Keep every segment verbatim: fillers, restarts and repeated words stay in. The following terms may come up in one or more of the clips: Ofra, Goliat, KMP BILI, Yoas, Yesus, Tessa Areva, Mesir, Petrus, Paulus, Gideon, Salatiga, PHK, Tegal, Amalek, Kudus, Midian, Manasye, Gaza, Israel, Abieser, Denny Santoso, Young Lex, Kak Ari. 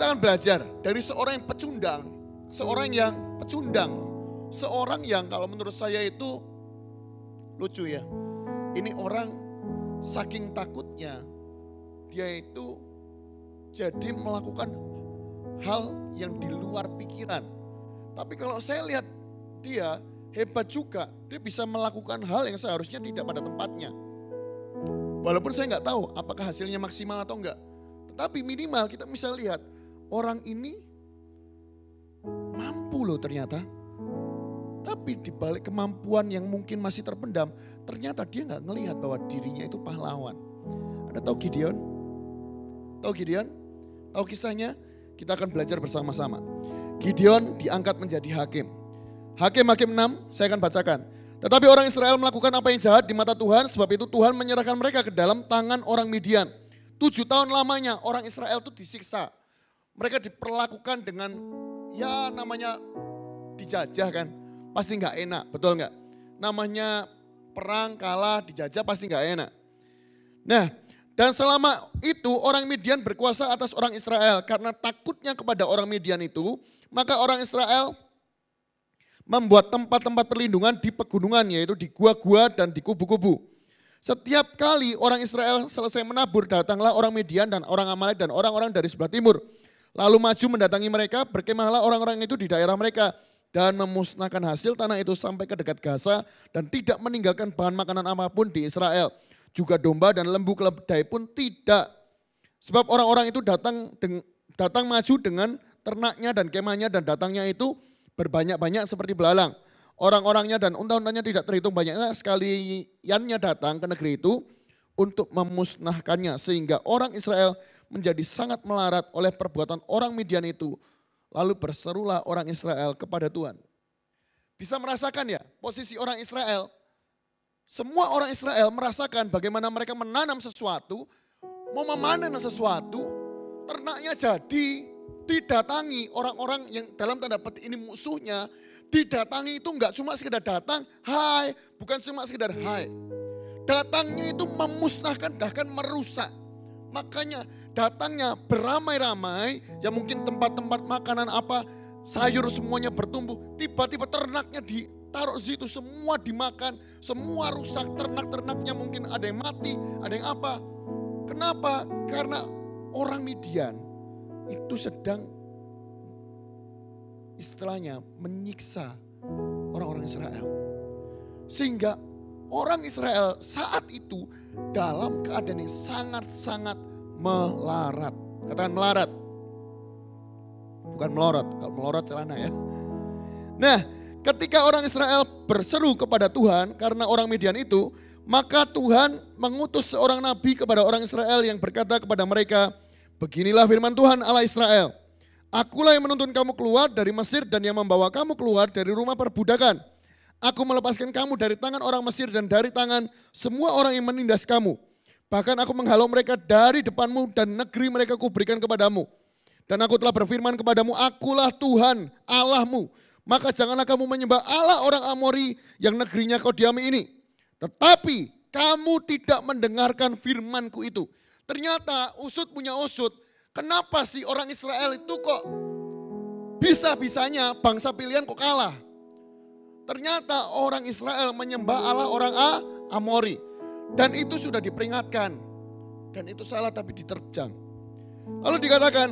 Kita akan belajar dari seorang yang pecundang, seorang yang pecundang, seorang yang kalau menurut saya itu lucu ya. Ini orang saking takutnya dia itu jadi melakukan hal yang di luar pikiran. Tapi kalau saya lihat dia hebat juga, dia bisa melakukan hal yang seharusnya tidak pada tempatnya. Walaupun saya nggak tahu apakah hasilnya maksimal atau enggak, tetapi minimal kita bisa lihat orang ini mampu loh ternyata. Tapi di balik kemampuan yang mungkin masih terpendam, ternyata dia nggak ngelihat bahwa dirinya itu pahlawan. Anda tahu Gideon? Tahu Gideon? Tahu kisahnya? Kita akan belajar bersama-sama. Gideon diangkat menjadi hakim. Hakim-hakim enam, saya akan bacakan. Tetapi orang Israel melakukan apa yang jahat di mata Tuhan, sebab itu Tuhan menyerahkan mereka ke dalam tangan orang Midian. Tujuh tahun lamanya orang Israel itu disiksa. Mereka diperlakukan dengan, ya namanya dijajah kan. Pasti nggak enak, betul nggak? Namanya perang, kalah, dijajah pasti nggak enak. Nah, dan selama itu orang Midian berkuasa atas orang Israel. Karena takutnya kepada orang Midian itu, maka orang Israel membuat tempat-tempat perlindungan di pegunungan, yaitu di gua-gua dan di kubu-kubu. Setiap kali orang Israel selesai menabur, datanglah orang Midian dan orang Amalek dan orang-orang dari sebelah timur. Lalu maju mendatangi mereka, berkemahlah orang-orang itu di daerah mereka. Dan memusnahkan hasil tanah itu sampai ke dekat Gaza dan tidak meninggalkan bahan makanan apapun di Israel. Juga domba dan lembu keledai pun tidak. Sebab orang-orang itu datang datang maju dengan ternaknya dan kemahnya dan datangnya itu berbanyak-banyak seperti belalang. Orang-orangnya dan unta-untanya tidak terhitung banyaknya, sekaliannya datang ke negeri itu untuk memusnahkannya. Sehingga orang Israel menjadi sangat melarat oleh perbuatan orang Midian itu. Lalu berserulah orang Israel kepada Tuhan. Bisa merasakan ya posisi orang Israel. Semua orang Israel merasakan bagaimana mereka menanam sesuatu, mau memanen sesuatu, ternaknya jadi, didatangi orang-orang yang dalam tanda petik ini musuhnya. Didatangi itu enggak cuma sekedar datang, hai, bukan cuma sekedar hai. Datangnya itu memusnahkan, bahkan merusak. Makanya datangnya beramai-ramai, ya mungkin tempat-tempat makanan apa, sayur semuanya bertumbuh. Tiba-tiba ternaknya ditaruh situ, semua dimakan, semua rusak, ternak-ternaknya mungkin ada yang mati, ada yang apa. Kenapa? Karena orang Midian itu sedang istilahnya menyiksa orang-orang Israel. Sehingga orang Israel saat itu dalam keadaan yang sangat-sangat melarat. Katakan melarat. Bukan melorot, kalau melorot celana ya. Nah, ketika orang Israel berseru kepada Tuhan karena orang Midian itu, maka Tuhan mengutus seorang nabi kepada orang Israel yang berkata kepada mereka, beginilah firman Tuhan Allah Israel. Akulah yang menuntun kamu keluar dari Mesir dan yang membawa kamu keluar dari rumah perbudakan. Aku melepaskan kamu dari tangan orang Mesir dan dari tangan semua orang yang menindas kamu. Bahkan aku menghalau mereka dari depanmu dan negeri mereka kuberikan kepadamu. Dan aku telah berfirman kepadamu, akulah Tuhan Allahmu. Maka janganlah kamu menyembah Allah orang Amori yang negerinya kau diami ini. Tetapi kamu tidak mendengarkan firmanku itu. Ternyata usut punya usut. Kenapa sih orang Israel itu kok bisa-bisanya bangsa pilihan kok kalah? Ternyata orang Israel menyembah Allah orang Amori. Dan itu sudah diperingatkan. Dan itu salah tapi diterjang. Lalu dikatakan,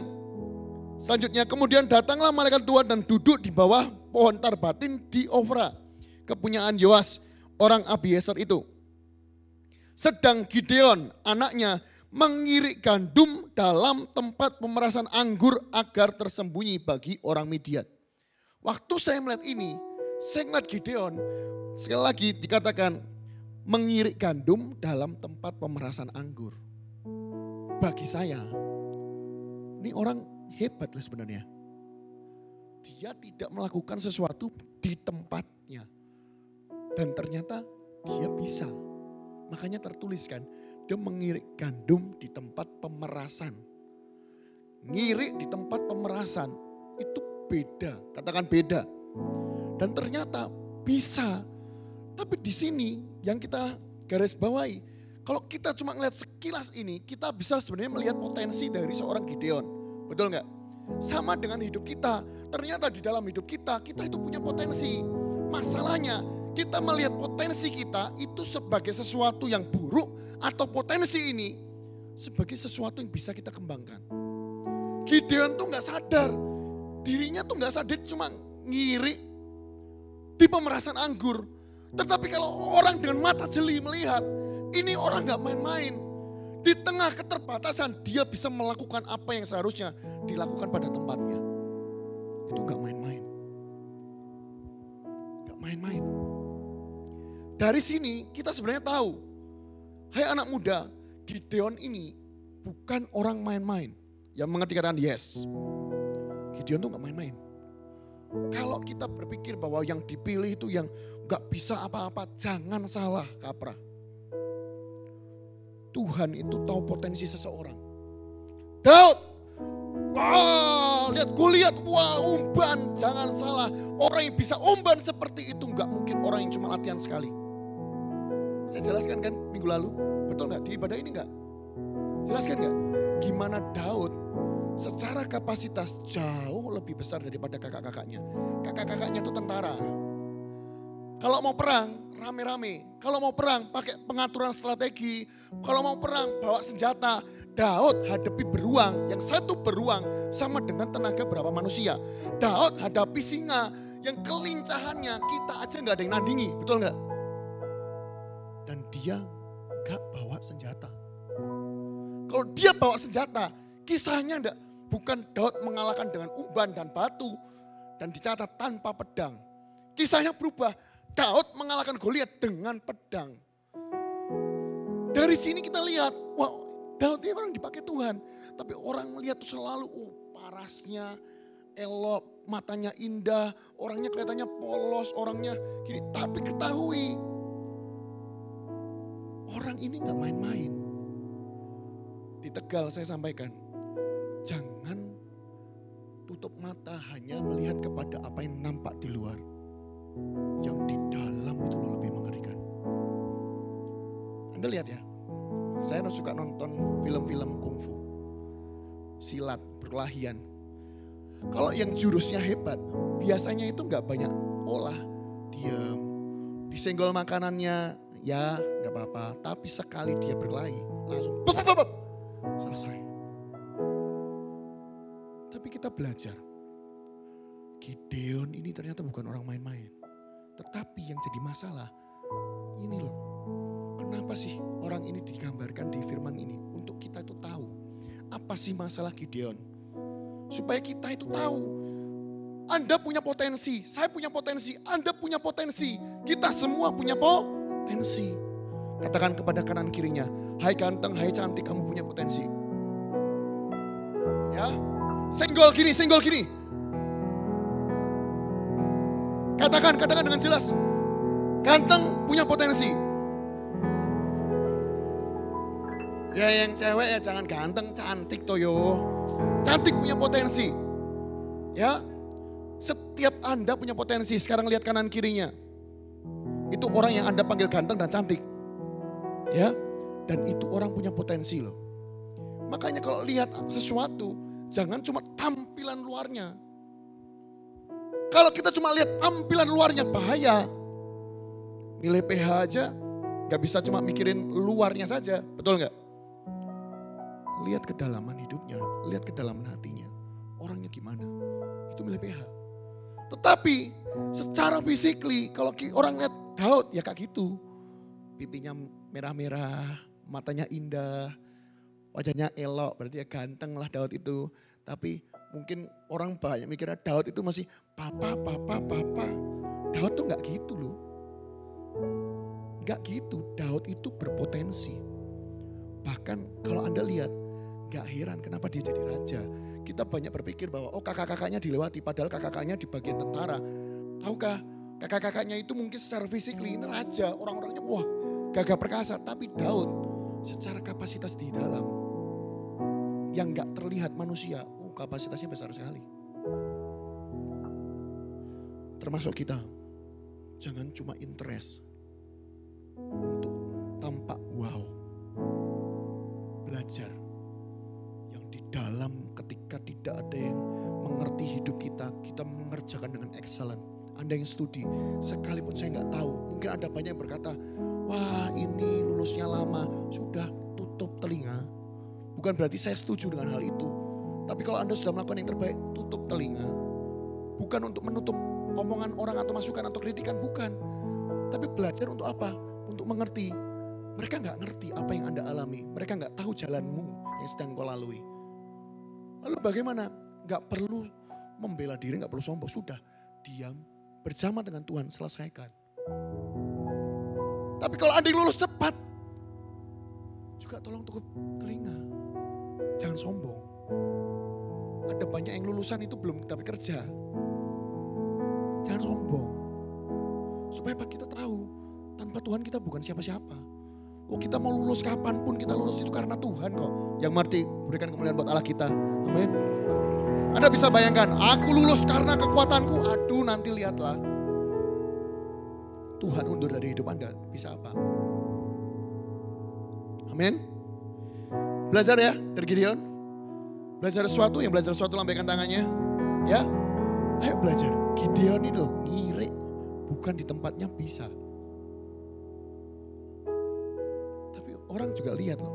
selanjutnya kemudian datanglah malaikat Tuhan dan duduk di bawah pohon tarbatin di Ofra. Kepunyaan Yoas, orang Abieser itu. Sedang Gideon, anaknya, mengirik gandum dalam tempat pemerasan anggur agar tersembunyi bagi orang Midian. Waktu saya melihat ini, saya melihat Gideon, sekali lagi dikatakan mengirik gandum dalam tempat pemerasan anggur. Bagi saya, ini orang hebat loh sebenarnya. Dia tidak melakukan sesuatu di tempatnya. Dan ternyata dia bisa. Makanya tertuliskan, dia mengirik gandum di tempat pemerasan. Ngirik di tempat pemerasan itu beda, katakan beda. Dan ternyata bisa. Tapi di sini yang kita garis bawahi, kalau kita cuma ngelihat sekilas ini, kita bisa sebenarnya melihat potensi dari seorang Gideon. Betul nggak? Sama dengan hidup kita. Ternyata di dalam hidup kita, kita itu punya potensi. Masalahnya, kita melihat potensi kita itu sebagai sesuatu yang buruk atau potensi ini sebagai sesuatu yang bisa kita kembangkan. Gideon tuh gak sadar, dirinya tuh gak sadar, cuma ngiri di pemerasan anggur. Tetapi kalau orang dengan mata jeli melihat, ini orang gak main-main. Di tengah keterbatasan dia bisa melakukan apa yang seharusnya dilakukan pada tempatnya. Itu gak main-main. Gak main-main. Dari sini kita sebenarnya tahu, hai anak muda, Gideon ini bukan orang main-main. Yang mengerti katakan yes. Gideon tuh gak main-main. Kalau kita berpikir bahwa yang dipilih itu yang gak bisa apa-apa, jangan salah kaprah. Tuhan itu tahu potensi seseorang. Daud, wah, lihat Goliat, wah umban, jangan salah. Orang yang bisa umban seperti itu nggak mungkin orang yang cuma latihan sekali. Saya jelaskan kan minggu lalu, betul nggak? Di ibadah ini nggak? Jelaskan nggak? Gimana Daud secara kapasitas jauh lebih besar daripada kakak-kakaknya. Kakak-kakaknya itu tentara. Kalau mau perang, rame-rame. Kalau mau perang pakai pengaturan strategi. Kalau mau perang bawa senjata. Daud hadapi beruang. Yang satu beruang sama dengan tenaga berapa manusia. Daud hadapi singa. Yang kelincahannya kita aja gak ada yang nandingi. Betul gak? Dan dia gak bawa senjata. Kalau dia bawa senjata, kisahnya enggak, bukan Daud mengalahkan dengan umban dan batu. Dan dicatat tanpa pedang. Kisahnya berubah. Daud mengalahkan Goliat dengan pedang. Dari sini kita lihat, wah Daud ini orang dipakai Tuhan. Tapi orang melihat selalu, oh parasnya elok, matanya indah, orangnya kelihatannya polos, orangnya gini. Tapi ketahui, orang ini gak main-main. Di Tegal saya sampaikan, jangan tutup mata hanya melihat kepada apa yang nampak di luar. Yang di dalam itu loh lebih mengerikan. Anda lihat ya, saya suka nonton film-film kungfu, silat, perkelahian. Kalau yang jurusnya hebat, biasanya itu nggak banyak olah, diam, disenggol makanannya, ya nggak apa-apa. Tapi sekali dia berkelahi, langsung bap, bap, bap, selesai. Tapi kita belajar, Gideon ini ternyata bukan orang main-main. Tetapi yang jadi masalah, ini loh, kenapa sih orang ini digambarkan di firman ini? Untuk kita itu tahu, apa sih masalah Gideon? Supaya kita itu tahu, Anda punya potensi, saya punya potensi, Anda punya potensi, kita semua punya potensi. Katakan kepada kanan kirinya, hai ganteng, hai cantik, kamu punya potensi. Ya, senggol kiri, senggol kiri. Katakan, katakan dengan jelas. Ganteng punya potensi. Ya yang cewek ya jangan ganteng, cantik toyo. Cantik punya potensi. Ya. Setiap Anda punya potensi. Sekarang lihat kanan kirinya. Itu orang yang Anda panggil ganteng dan cantik. Ya. Dan itu orang punya potensi loh. Makanya kalau lihat sesuatu, jangan cuma tampilan luarnya. Kalau kita cuma lihat tampilan luarnya, bahaya. Nilai P H aja, gak bisa cuma mikirin luarnya saja, betul gak? Lihat kedalaman hidupnya, lihat kedalaman hatinya. Orangnya gimana, itu nilai P H. Tetapi secara fisikly, kalau orang lihat Daud, ya kayak gitu. Pipinya merah-merah, matanya indah, wajahnya elok, berarti ya ganteng lah Daud itu. Tapi mungkin orang banyak mikirnya Daud itu masih papa, papa, papa. Daud tuh gak gitu loh. Gak gitu, Daud itu berpotensi. Bahkan kalau Anda lihat, gak heran kenapa dia jadi raja. Kita banyak berpikir bahwa oh kakak-kakaknya dilewati, padahal kakak-kakaknya di bagian tentara. Tahukah kakak-kakaknya itu mungkin secara physically ini raja, orang-orangnya wah gagah perkasa. Tapi Daud secara kapasitas di dalam yang gak terlihat manusia, kapasitasnya besar sekali. Termasuk kita, jangan cuma interest untuk tampak wow. Belajar yang di dalam ketika tidak ada yang mengerti hidup kita, kita mengerjakan dengan excellent. Anda yang studi, sekalipun saya nggak tahu, mungkin ada banyak yang berkata, wah ini lulusnya lama, sudah tutup telinga. Bukan berarti saya setuju dengan hal itu. Tapi kalau Anda sudah melakukan yang terbaik, tutup telinga. Bukan untuk menutup omongan orang atau masukan atau kritikan, bukan. Tapi belajar untuk apa? Untuk mengerti. Mereka nggak ngerti apa yang Anda alami. Mereka nggak tahu jalanmu yang sedang kau lalui. Lalu bagaimana? Nggak perlu membela diri, nggak perlu sombong. Sudah, diam, berjamaah dengan Tuhan, selesaikan. Tapi kalau Anda lulus cepat, juga tolong tutup telinga. Jangan sombong. Ada banyak yang lulusan itu belum dapat kerja. Jangan sombong. Supaya kita tahu, tanpa Tuhan kita bukan siapa-siapa. Oh, kita mau lulus kapanpun kita lulus itu karena Tuhan kok. Yang mati berikan kemuliaan buat Allah kita. Amin. Anda bisa bayangkan, aku lulus karena kekuatanku. Aduh, nanti lihatlah. Tuhan undur dari hidup Anda, bisa apa? Amin. Belajar ya, dari Gideon. Belajar sesuatu, yang belajar sesuatu lambaikan tangannya. Ya, ayo belajar. Gideon ini loh, ngiri. Bukan di tempatnya bisa. Tapi orang juga lihat loh.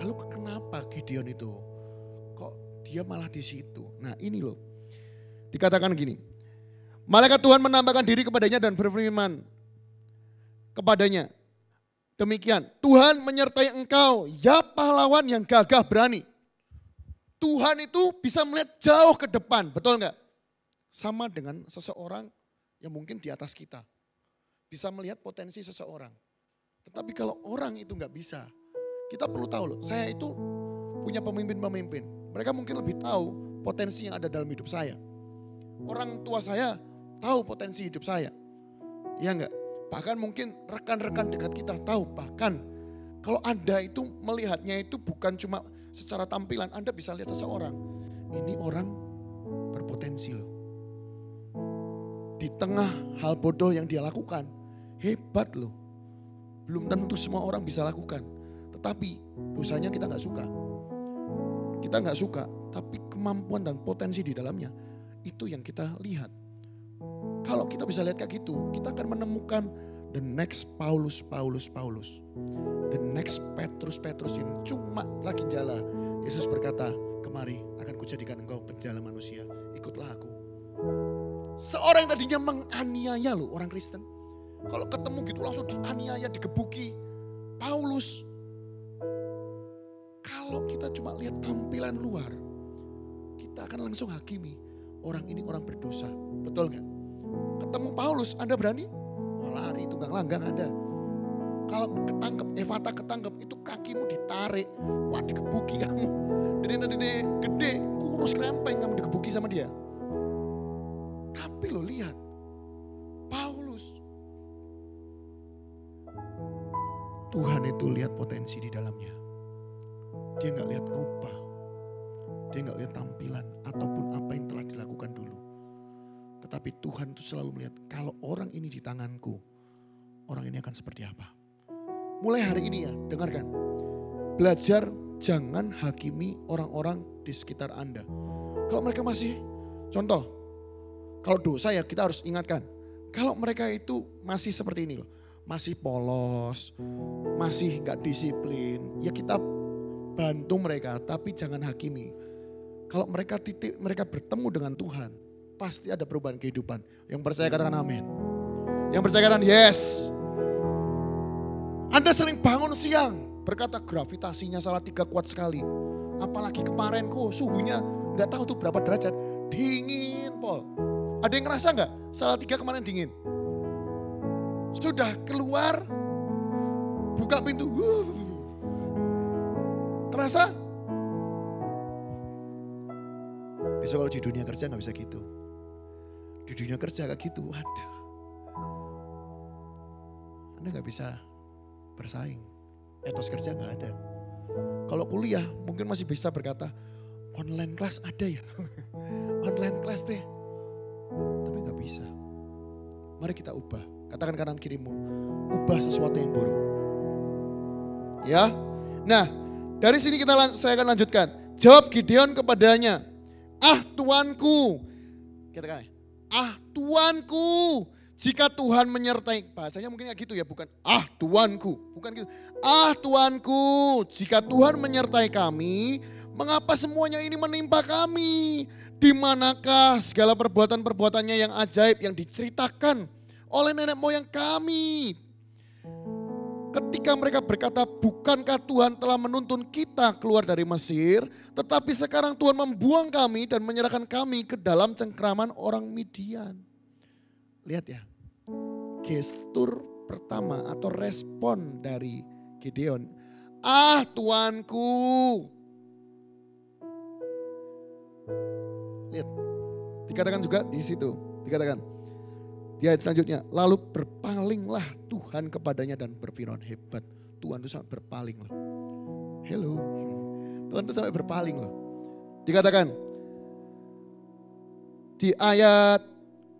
Lalu kenapa Gideon itu? Kok dia malah di situ? Nah ini loh, dikatakan gini. Malaikat Tuhan menampakkan diri kepadanya dan berfirman kepadanya, demikian, Tuhan menyertai engkau, ya pahlawan yang gagah berani. Tuhan itu bisa melihat jauh ke depan, betul nggak? Sama dengan seseorang yang mungkin di atas kita. Bisa melihat potensi seseorang. Tetapi kalau orang itu nggak bisa, kita perlu tahu loh, saya itu punya pemimpin-pemimpin. Mereka mungkin lebih tahu potensi yang ada dalam hidup saya. Orang tua saya tahu potensi hidup saya. Iya enggak? Bahkan mungkin rekan-rekan dekat kita tahu. Bahkan kalau Anda itu melihatnya itu bukan cuma secara tampilan. Anda bisa lihat seseorang. Ini orang berpotensi loh. Di tengah hal bodoh yang dia lakukan. Hebat loh. Belum tentu semua orang bisa lakukan. Tetapi dosanya kita gak suka. Kita gak suka. Tapi kemampuan dan potensi di dalamnya. Itu yang kita lihat. Kalau kita bisa lihat kayak gitu, kita akan menemukan the next Paulus, Paulus, Paulus. The next Petrus, Petrus yang cuma lagi jala. Yesus berkata, kemari akan kujadikan engkau penjala manusia, ikutlah aku. Seorang yang tadinya menganiaya loh orang Kristen. Kalau ketemu gitu langsung dianiaya, digebuki. Paulus. Kalau kita cuma lihat tampilan luar, kita akan langsung hakimi. Orang ini orang berdosa, betul gak? Ketemu Paulus, Anda berani? Lari, tunggang langgang Anda. Kalau ketangkep, Evata ketangkep, itu kakimu ditarik. Wah, digebuki kamu. Dede-dede gede, kurus krempeng kamu digebuki sama dia. Tapi lo lihat, Paulus. Tuhan itu lihat potensi di dalamnya. Dia gak lihat rupa. Dia gak lihat tampilan ataupun apa yang telah dilakukan dulu. Tetapi Tuhan itu selalu melihat, kalau orang ini di tanganku, orang ini akan seperti apa. Mulai hari ini ya, dengarkan. Belajar jangan hakimi orang-orang di sekitar Anda. Kalau mereka masih, contoh, kalau dosa ya kita harus ingatkan. Kalau mereka itu masih seperti ini loh, masih polos, masih gak disiplin, ya kita bantu mereka, tapi jangan hakimi. Kalau mereka titik mereka bertemu dengan Tuhan, pasti ada perubahan kehidupan. Yang percaya katakan amin. Yang percaya katakan yes. Anda sering bangun siang, berkata gravitasinya Salatiga kuat sekali. Apalagi kemarin kok suhunya nggak tahu tuh berapa derajat, dingin Pol. Ada yang ngerasa nggak Salatiga kemarin dingin? Sudah keluar, buka pintu, uh, terasa? Besok kalau di dunia kerja gak bisa gitu. Di dunia kerja gak gitu, waduh. Anda gak bisa bersaing. Etos kerja gak ada. Kalau kuliah mungkin masih bisa berkata, online class ada ya. Online class deh. Tapi gak bisa. Mari kita ubah. Katakan kanan kirimu, ubah sesuatu yang buruk. Ya, nah dari sini kita saya akan lanjutkan. Jawab Gideon kepadanya, Ah Tuanku. Katakan, ah Tuanku. Jika Tuhan menyertai, bahasanya mungkin kayak gitu ya, bukan ah Tuanku, bukan gitu. Ah Tuanku, jika Tuhan menyertai kami, mengapa semuanya ini menimpa kami? Di manakah segala perbuatan-perbuatannya yang ajaib yang diceritakan oleh nenek moyang kami? Ketika mereka berkata, bukankah Tuhan telah menuntun kita keluar dari Mesir, tetapi sekarang Tuhan membuang kami dan menyerahkan kami ke dalam cengkraman orang Midian. Lihat ya. Gestur pertama atau respon dari Gideon. Ah Tuanku. Lihat. Dikatakan juga di situ. Dikatakan. Di ayat selanjutnya. Lalu berpalinglah Tuhan kepadanya dan berfirman, hebat. Tuhan itu sampai berpaling loh. Hello. Tuhan itu sampai berpaling loh. Dikatakan. Di ayat.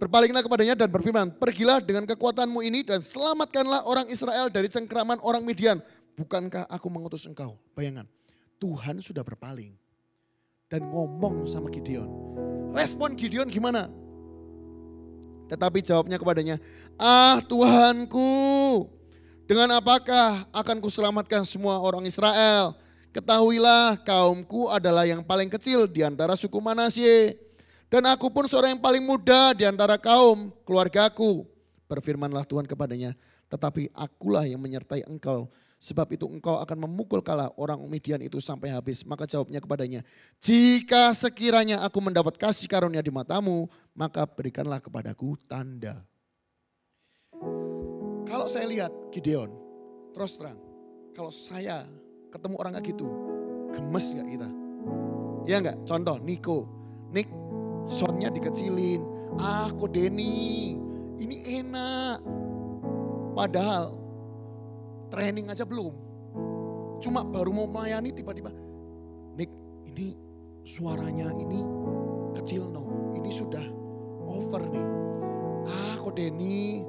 Berpalinglah kepadanya dan berfirman, pergilah dengan kekuatanmu ini dan selamatkanlah orang Israel dari cengkraman orang Midian. Bukankah aku mengutus engkau? Bayangan, Tuhan sudah berpaling dan ngomong sama Gideon. Respon Gideon gimana? Tetapi jawabnya kepadanya, ah Tuhanku, dengan apakah akan kuselamatkan semua orang Israel? Ketahuilah kaumku adalah yang paling kecil di antara suku Manasye. Dan aku pun seorang yang paling muda di antara kaum keluargaku. Berfirmanlah Tuhan kepadanya, tetapi akulah yang menyertai engkau. Sebab itu engkau akan memukul kala orang Midian itu sampai habis. Maka jawabnya kepadanya, jika sekiranya aku mendapat kasih karunia di matamu, maka berikanlah kepadaku tanda. Kalau saya lihat Gideon, terus terang, kalau saya ketemu orang kayak gitu, gemes gak kita? Iya gak? Contoh, Niko. Nick, soundnya dikecilin, aku ah, Denny, ini enak. Padahal training aja belum, cuma baru mau melayani tiba-tiba, Nick ini suaranya ini kecil no, ini sudah over nih. Aku ah, Denny,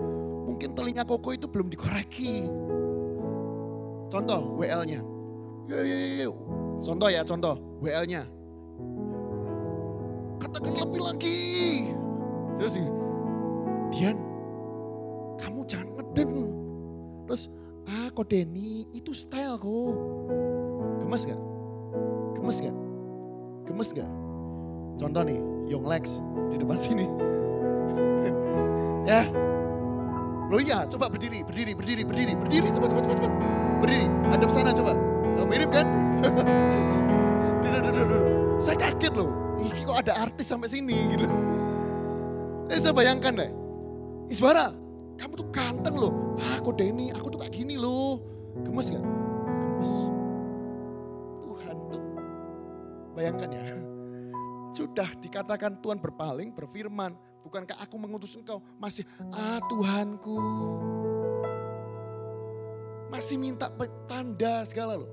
mungkin telinga koko itu belum dikoreksi. Contoh W L-nya, contoh ya contoh W L-nya. Katakan lebih lagi. Terus Dian, kamu jangan ngeden. Terus, ah kok Denny, itu style kok. Gemes gak? Gemes gak? Gemes gak? Contoh nih, Young Lex di depan sini. Ya. Loh iya, coba berdiri, berdiri, berdiri, berdiri, berdiri, cepat, cepat, cepat, cepat. Berdiri, hadap sana coba. Loh, mirip kan? Saya kaget loh. Iki kok ada artis sampai sini gitu. Eh, saya bayangkan deh. Isbara, kamu tuh ganteng loh. Ah, kok Denny, aku tuh kayak gini loh. Gemes gak? Gemes. Tuhan tuh. Bayangkan ya. Sudah dikatakan Tuhan berpaling, berfirman. Bukankah aku mengutus engkau? Masih, ah Tuhanku. Masih minta tanda segala loh.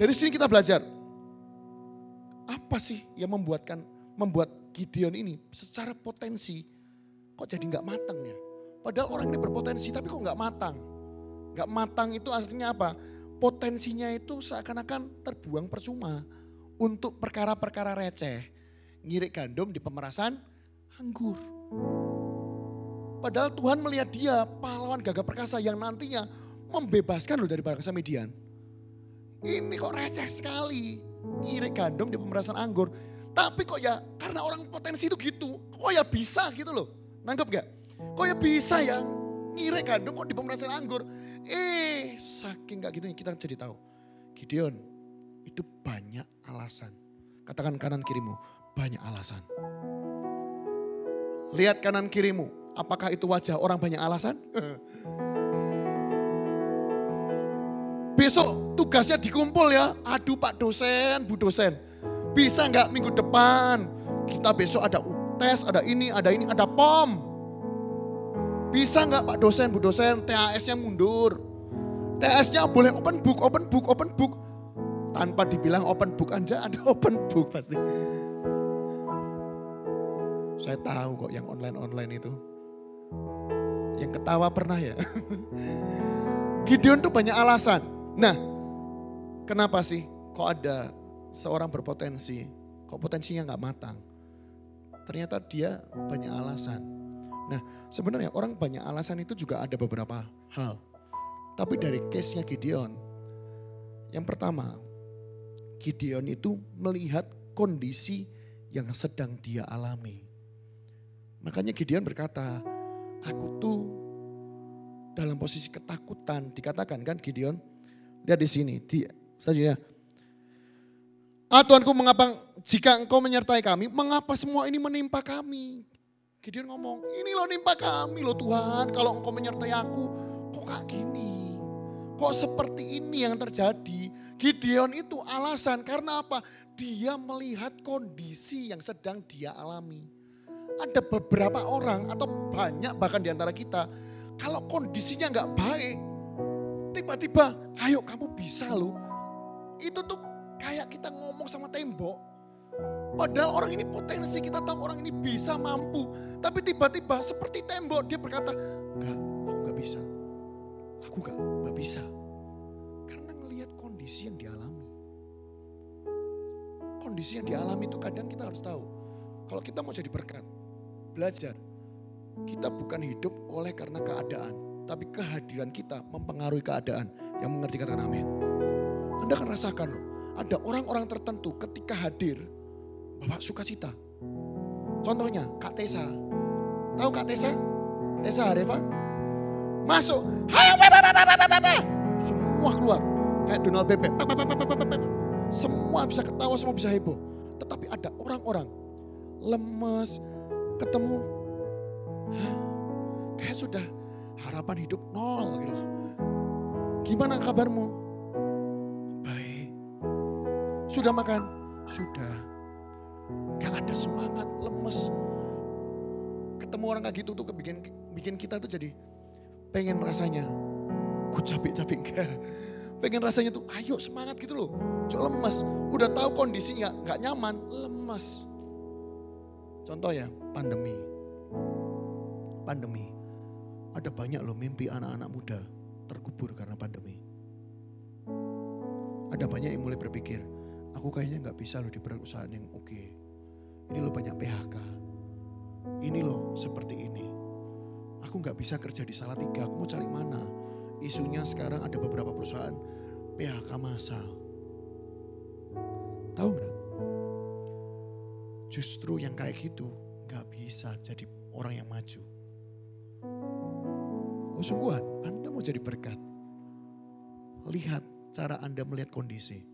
Dari sini kita belajar. Apa sih yang membuatkan membuat Gideon ini secara potensi kok jadi nggak matang ya? Padahal orang ini berpotensi tapi kok nggak matang. Nggak matang itu artinya apa? Potensinya itu seakan-akan terbuang percuma untuk perkara-perkara receh, ngirik gandum di pemerasan anggur. Padahal Tuhan melihat dia pahlawan gagah perkasa yang nantinya membebaskan loh dari bangsa Midian. Ini kok receh sekali. Ngirik gandum di pemerasan anggur. Tapi kok ya karena orang potensi itu gitu. Kok ya bisa gitu loh. Nangkep gak? Kok ya bisa ya ngirik gandum kok di pemerasan anggur. Eh saking gak gitunya kita jadi tahu. Gideon itu banyak alasan. Katakan kanan kirimu banyak alasan. Lihat kanan kirimu. Apakah itu wajah orang banyak alasan? Besok tugasnya dikumpul ya, aduh Pak dosen, Bu dosen, bisa nggak minggu depan kita besok ada tes, ada ini, ada ini, ada pom, bisa nggak Pak dosen, Bu dosen, T H S-nya mundur, T H S-nya boleh open book, open book, open book, tanpa dibilang open book aja ada open book pasti. Saya tahu kok yang online-online itu, yang ketawa pernah ya. Gideon tuh banyak alasan. Nah, kenapa sih kok ada seorang berpotensi, kok potensinya nggak matang. Ternyata dia banyak alasan. Nah sebenarnya orang banyak alasan itu juga ada beberapa hal. Tapi dari case-nya Gideon, yang pertama Gideon itu melihat kondisi yang sedang dia alami. Makanya Gideon berkata, aku tuh dalam posisi ketakutan, dikatakan kan Gideon. Lihat di sini, di selanjutnya. Ah Tuhanku, mengapa jika engkau menyertai kami, mengapa semua ini menimpa kami? Gideon ngomong, ini loh nimpa kami loh Tuhan, kalau engkau menyertai aku, kok kayak gini? Kok seperti ini yang terjadi? Gideon itu alasan, karena apa? Dia melihat kondisi yang sedang dia alami. Ada beberapa orang atau banyak bahkan diantara kita, kalau kondisinya nggak baik, tiba-tiba ayo kamu bisa loh. Itu tuh kayak kita ngomong sama tembok. Padahal orang ini potensi, kita tahu orang ini bisa, mampu. Tapi tiba-tiba seperti tembok dia berkata, enggak, aku enggak bisa. Aku enggak, enggak bisa. Karena ngelihat kondisi yang dialami. Kondisi yang dialami itu kadang kita harus tahu. Kalau kita mau jadi berkat, belajar. Kita bukan hidup oleh karena keadaan. Tapi kehadiran kita mempengaruhi keadaan. Yang mengerti katakan amin. Anda akan rasakan loh. Ada orang-orang tertentu ketika hadir, bawa sukacita. Contohnya Kak Tessa. Tahu Kak Tessa? Tessa Areva. Masuk. Semua keluar. Kayak Donald Bebek. Semua bisa ketawa, semua bisa heboh. Tetapi ada orang-orang lemes, ketemu. Hah? Kayak sudah harapan hidup nol. Gitu. Gimana kabarmu? Sudah makan? Sudah. Gak ada semangat, lemes. Ketemu orang kayak gitu tuh bikin, bikin kita tuh jadi pengen rasanya. Gue capek-capek enggak. Pengen rasanya tuh ayo semangat gitu loh. Cuma lemes. Udah tahu kondisinya gak nyaman, lemes. Contoh ya, pandemi. Pandemi. Ada banyak loh mimpi anak-anak muda terkubur karena pandemi. Ada banyak yang mulai berpikir, aku kayaknya gak bisa loh di perusahaan yang oke. Ini loh banyak P H K. Ini loh seperti ini. Aku gak bisa kerja di Salatiga, aku mau cari mana. Isunya sekarang ada beberapa perusahaan P H K massal. Tahu gak? Justru yang kayak gitu gak bisa jadi orang yang maju. Oh sungguhan, Anda mau jadi berkat. Lihat cara Anda melihat kondisi.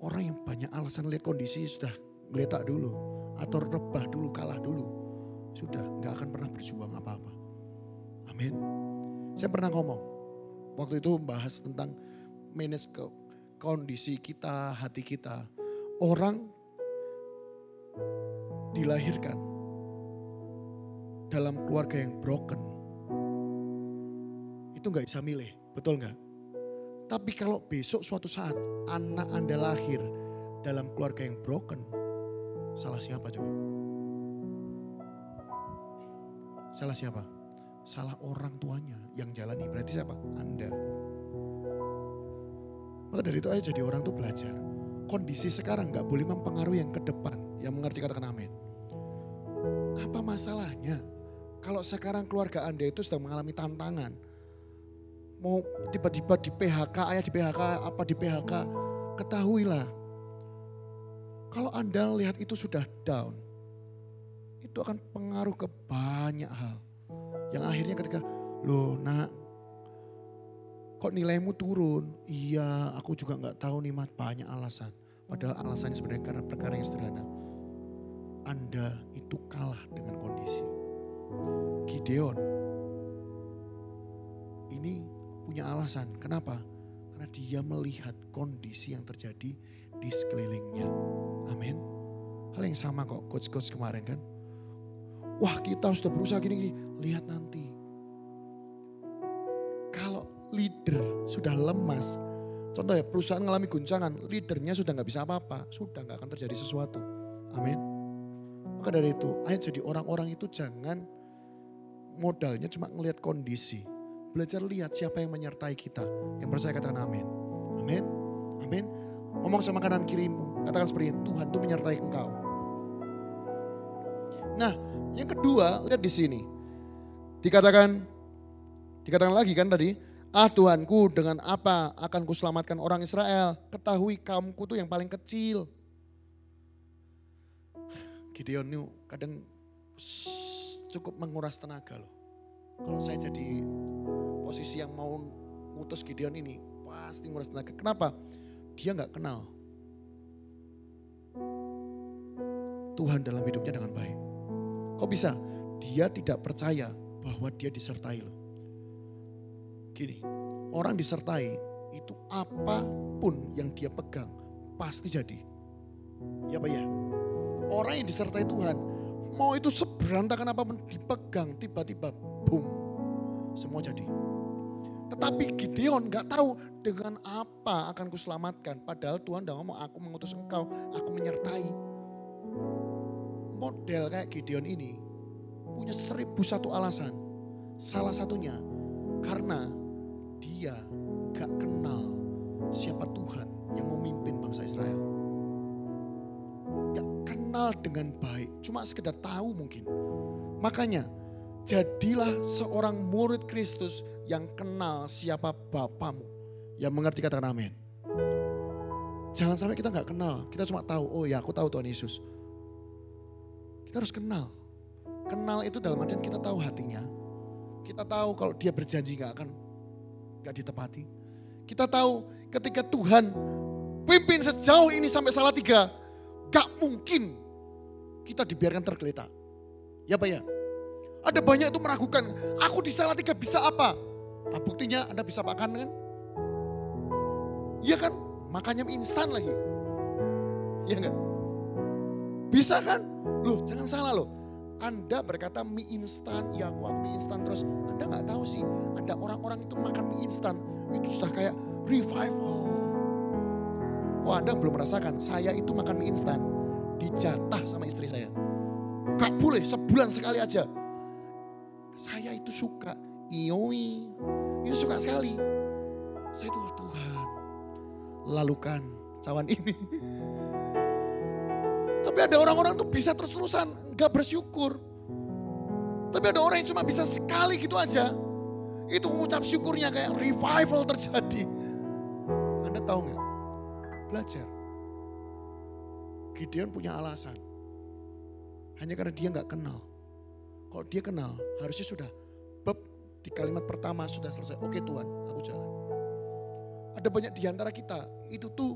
Orang yang banyak alasan lihat kondisi sudah geletak dulu. Atau rebah dulu, kalah dulu. Sudah, gak akan pernah berjuang apa-apa. Amin. Saya pernah ngomong. Waktu itu membahas tentang manage ke kondisi kita, hati kita. Orang dilahirkan dalam keluarga yang broken. Itu gak bisa milih, betul gak? Tapi kalau besok suatu saat anak Anda lahir dalam keluarga yang broken, salah siapa coba? Salah siapa? Salah orang tuanya yang jalani. Berarti siapa? Anda. Maka dari itu ayo jadi orang tuh belajar. Kondisi sekarang gak boleh mempengaruhi yang ke depan. Yang mengerti katakan amin. Apa masalahnya? Kalau sekarang keluarga Anda itu sedang mengalami tantangan. Mau tiba-tiba di P H K, ayah di P H K, apa di P H K, ketahuilah. Kalau Anda lihat itu sudah down, itu akan pengaruh ke banyak hal. Yang akhirnya ketika, loh nak, kok nilaimu turun? Iya, aku juga gak tahu nih mas, banyak alasan. Padahal alasannya sebenarnya karena perkara yang sederhana. Anda itu kalah dengan kondisi. Gideon, ini punya alasan. Kenapa? Karena dia melihat kondisi yang terjadi di sekelilingnya. Amin. Hal yang sama kok coach-coach kemarin kan. Wah kita sudah berusaha gini-gini. Lihat nanti. Kalau leader sudah lemas. Contoh ya perusahaan mengalami guncangan. Leadernya sudah gak bisa apa-apa. Sudah gak akan terjadi sesuatu. Amin. Maka dari itu ayo jadi orang-orang itu jangan modalnya cuma ngelihat kondisi. Belajar lihat siapa yang menyertai kita. Yang percaya katakan amin. Amin. Amin. Ngomong sama kanan kirimu. Katakan seperti ini, Tuhan itu menyertai engkau. Nah, yang kedua, lihat di sini. Dikatakan, dikatakan lagi kan tadi, ah Tuhanku, dengan apa akan kuselamatkan orang Israel? Ketahui kaumku tuh yang paling kecil. Gideon itu kadang cukup menguras tenaga loh. Kalau saya jadi posisi yang mau mutus Gideon ini, pasti menguras tenaga. Kenapa? Dia gak kenal Tuhan dalam hidupnya dengan baik. Kok bisa? Dia tidak percaya bahwa dia disertai loh. Gini, orang disertai itu apapun yang dia pegang pasti jadi. Ya Pak ya? Orang yang disertai Tuhan, mau itu seberantakan apapun dipegang, tiba-tiba boom, semua jadi. Tetapi Gideon gak tahu dengan apa akan kuselamatkan. Padahal Tuhan udah ngomong, aku mengutus engkau, aku menyertai. Model kayak Gideon ini punya seribu satu alasan. Salah satunya karena dia gak kenal siapa Tuhan yang memimpin bangsa Israel. Gak kenal dengan baik, cuma sekedar tahu mungkin. Makanya jadilah seorang murid Kristus yang kenal siapa Bapamu. Yang mengerti katakan amin. Jangan sampai kita gak kenal, kita cuma tahu, oh ya aku tahu Tuhan Yesus. Kita harus kenal. Kenal itu dalam artian kita tahu hatinya. Kita tahu kalau dia berjanji gak akan, gak ditepati. Kita tahu ketika Tuhan pimpin sejauh ini sampai Salatiga, gak mungkin kita dibiarkan tergeletak. Ya Pak ya? Ada banyak itu meragukan, aku di Salatiga bisa apa? Nah, buktinya Anda bisa makan kan? Iya kan? Makannya instan lagi. Iya enggak? Bisa kan? Loh jangan salah loh. Anda berkata mie instan, ya aku mie instan terus. Anda gak tahu sih, ada orang-orang itu makan mie instan. Itu sudah kayak revival. Wah Anda belum merasakan, saya itu makan mie instan. Dijatah sama istri saya. Gak boleh sebulan sekali aja. Saya itu suka, iowi, itu suka sekali. Saya itu oh, Tuhan, lalukan cawan ini. Tapi ada orang-orang tuh bisa terus-terusan, gak bersyukur. Tapi ada orang yang cuma bisa sekali gitu aja. Itu mengucap syukurnya kayak revival terjadi. Anda tahu gak? Belajar. Gideon punya alasan. Hanya karena dia gak kenal. Kalau dia kenal, harusnya sudah. Beb, di kalimat pertama sudah selesai. Oke Tuhan, aku jalan. Ada banyak di antara kita, itu tuh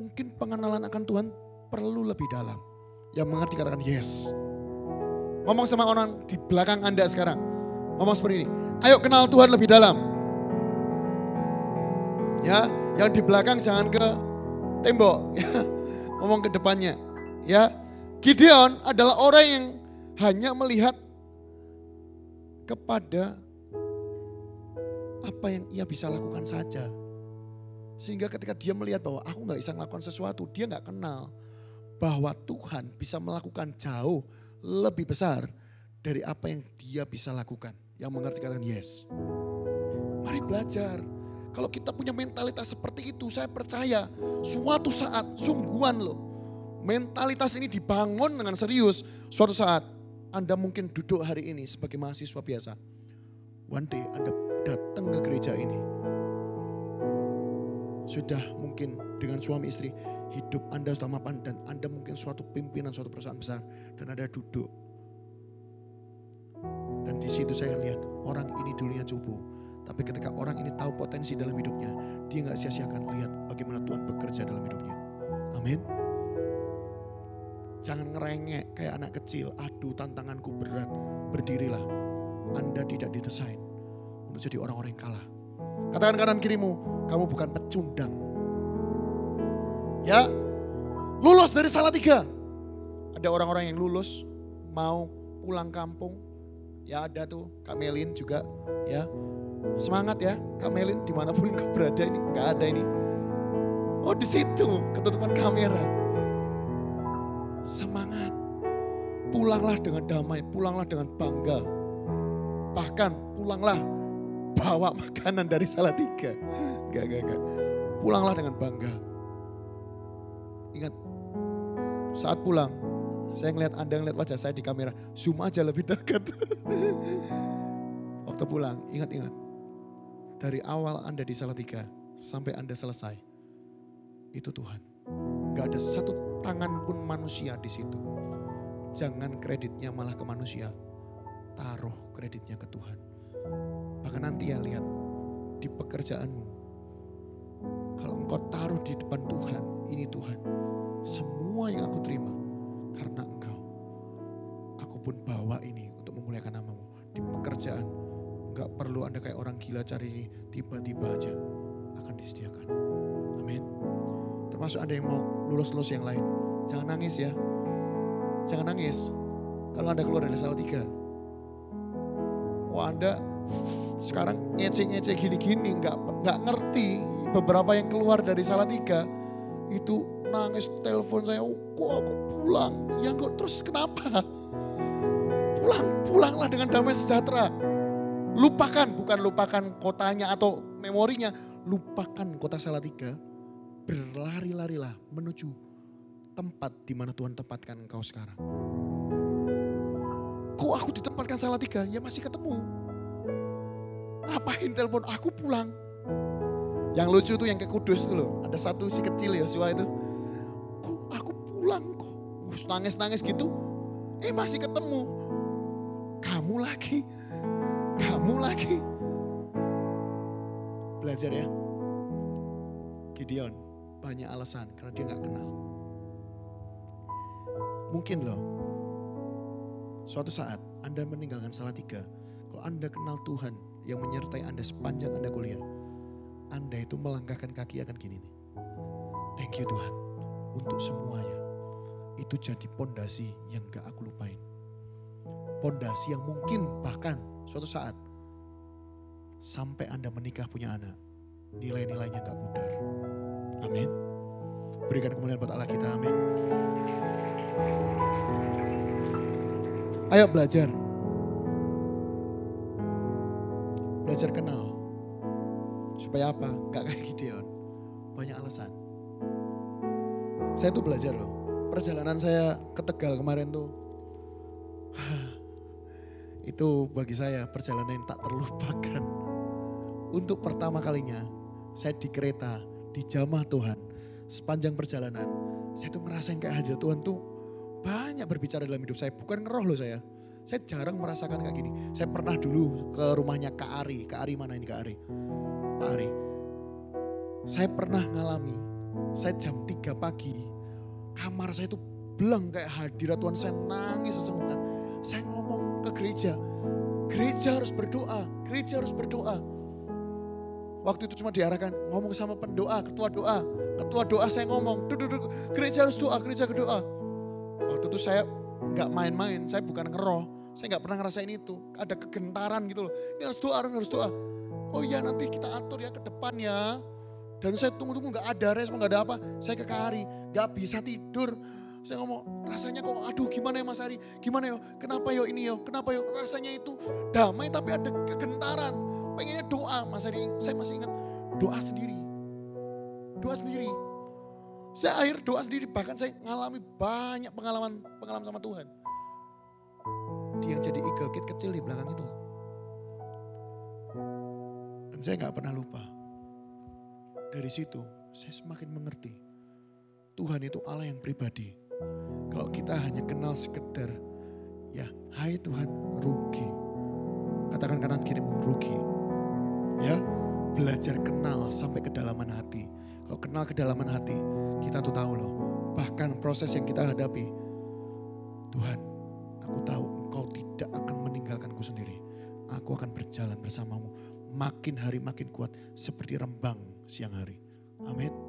mungkin pengenalan akan Tuhan perlu lebih dalam. Yang mengerti katakan yes. Ngomong sama orang di belakang Anda sekarang. Ngomong seperti ini. Ayo kenal Tuhan lebih dalam. Ya, yang di belakang jangan ke tembok. Ya. Ngomong ke depannya. Ya, Gideon adalah orang yang hanya melihat kepada apa yang ia bisa lakukan saja. Sehingga ketika dia melihat bahwa aku nggak bisa melakukan sesuatu, dia nggak kenal bahwa Tuhan bisa melakukan jauh lebih besar dari apa yang dia bisa lakukan. Yang mengerti katakan yes. Mari belajar. Kalau kita punya mentalitas seperti itu, saya percaya suatu saat sungguhan loh. Mentalitas ini dibangun dengan serius. Suatu saat Anda mungkin duduk hari ini sebagai mahasiswa biasa. One day Anda datang ke gereja ini. Sudah mungkin dengan suami istri, hidup Anda sudah mapan dan Anda mungkin suatu pimpinan, suatu perusahaan besar dan Anda duduk. Dan di situ saya lihat orang ini dulunya cupu. Tapi ketika orang ini tahu potensi dalam hidupnya, dia gak sia-siakan. Lihat bagaimana Tuhan bekerja dalam hidupnya. Amin. Jangan ngerengek kayak anak kecil. Aduh tantanganku berat. Berdirilah. Anda tidak didesain untuk jadi orang-orang yang kalah. Katakan kanan kirimu, kamu bukan pecundang. Ya, lulus dari Salatiga. Ada orang-orang yang lulus, mau pulang kampung. Ya ada tuh, Kak Melin juga. Ya, semangat ya, Kak Melin dimanapun kau berada ini, nggak ada ini. Oh di situ, ketutupan kamera. Semangat, pulanglah dengan damai, pulanglah dengan bangga. Bahkan pulanglah bawa makanan dari Salatiga. Gak, gak, gak. Pulanglah dengan bangga. Ingat, saat pulang, saya ngeliat Anda ngeliat wajah saya di kamera, zoom aja lebih dekat. Waktu pulang, ingat-ingat. Dari awal Anda di Salatiga sampai Anda selesai, itu Tuhan. Gak ada satu tangan pun manusia di situ. Jangan kreditnya malah ke manusia, taruh kreditnya ke Tuhan. Bahkan nanti ya lihat, di pekerjaanmu, kalau engkau taruh di depan Tuhan, ini Tuhan, semua yang aku terima karena engkau. Aku pun bawa ini untuk memuliakan namamu. Di pekerjaan, enggak perlu Anda kayak orang gila cari, tiba-tiba aja akan disediakan. Amin. Termasuk Anda yang mau lulus-lulus yang lain, jangan nangis ya. Jangan nangis kalau Anda keluar dari Salatiga. Wah, Anda sekarang ngecek-ngecek gini-gini, enggak, enggak ngerti. Beberapa yang keluar dari Salatiga itu nangis, telepon saya, oh, kok aku pulang, ya kok terus kenapa? Pulang, pulanglah dengan damai sejahtera. Lupakan, bukan lupakan kotanya atau memorinya, lupakan kota Salatiga, berlari-larilah menuju tempat di mana Tuhan tempatkan engkau sekarang. Kok aku ditempatkan Salatiga, ya masih ketemu. Ngapain telepon aku pulang? Yang lucu tuh yang ke Kudus tuh loh. Ada satu si kecil Yosua itu. Kok aku pulang kok. Nangis-nangis gitu. Eh masih ketemu. Kamu lagi. Kamu lagi. Belajar ya. Gideon banyak alasan karena dia gak kenal. Mungkin loh. Suatu saat Anda meninggalkan Salatiga. Kalau Anda kenal Tuhan yang menyertai Anda sepanjang Anda kuliah. Anda itu melangkahkan kaki akan gini nih. Thank you Tuhan untuk semuanya. Itu jadi pondasi yang gak aku lupain. Pondasi yang mungkin bahkan suatu saat sampai Anda menikah punya anak, nilai-nilainya gak pudar. Amin. Berikan kemuliaan buat Allah kita. Amin. Ayo belajar. Belajar kenal. Supaya apa? Gak kayak Gideon. Banyak alasan. Saya tuh belajar loh. Perjalanan saya ke Tegal kemarin tuh. Itu bagi saya perjalanan yang tak terlupakan. Untuk pertama kalinya saya di kereta, di jamah Tuhan. Sepanjang perjalanan saya tuh ngerasain kayak hadirat Tuhan tuh banyak berbicara dalam hidup saya. Bukan ngeroh loh saya. Saya jarang merasakan kayak gini. Saya pernah dulu ke rumahnya Kak Ari. Kak Ari mana ini Kak Ari? Pak Ari, saya pernah ngalami, saya jam tiga pagi, kamar saya itu belang kayak hadirat Tuhan, saya nangis sesemukan. Saya ngomong ke gereja, gereja harus berdoa, gereja harus berdoa. Waktu itu cuma diarahkan, ngomong sama pendoa, ketua doa, ketua doa saya ngomong, duduk, gereja harus doa, gereja berdoa. Waktu itu saya gak main-main, saya bukan ngeroh, saya gak pernah ngerasain itu, ada kegentaran gitu loh, ini harus doa, harus doa. Oh iya nanti kita atur ya ke depan ya. Dan saya tunggu-tunggu gak ada respon, gak ada apa. Saya ke Kak Ari, gak bisa tidur. Saya ngomong rasanya kok aduh gimana ya Mas Ari, gimana ya, kenapa ya ini ya, kenapa ya. Rasanya itu damai tapi ada kegentaran. Pengennya doa Mas Ari, saya masih ingat doa sendiri. Doa sendiri. Saya akhir doa sendiri, bahkan saya ngalami banyak pengalaman pengalaman sama Tuhan. Dia yang jadi eagle kid kecil di belakang itu. Dan saya gak pernah lupa. Dari situ saya semakin mengerti. Tuhan itu Allah yang pribadi. Kalau kita hanya kenal sekedar. Ya hai Tuhan rugi. Katakan kanan kirimu rugi. Ya belajar kenal sampai kedalaman hati. Kalau kenal kedalaman hati kita tuh tahu loh. Bahkan proses yang kita hadapi. Tuhan aku tahu engkau tidak akan meninggalkanku sendiri. Aku akan berjalan bersamamu. Makin hari makin kuat seperti rembang siang hari. Amin.